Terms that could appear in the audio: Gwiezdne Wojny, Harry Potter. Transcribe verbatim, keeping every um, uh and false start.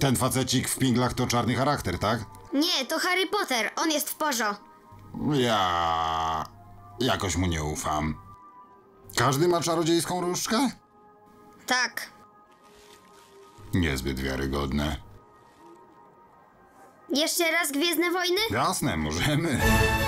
Ten facecik w pinglach to czarny charakter, tak? Nie, to Harry Potter, on jest w porządku. Ja... jakoś mu nie ufam. Każdy ma czarodziejską różdżkę? Tak. Niezbyt wiarygodne. Jeszcze raz Gwiezdne Wojny? Jasne, możemy.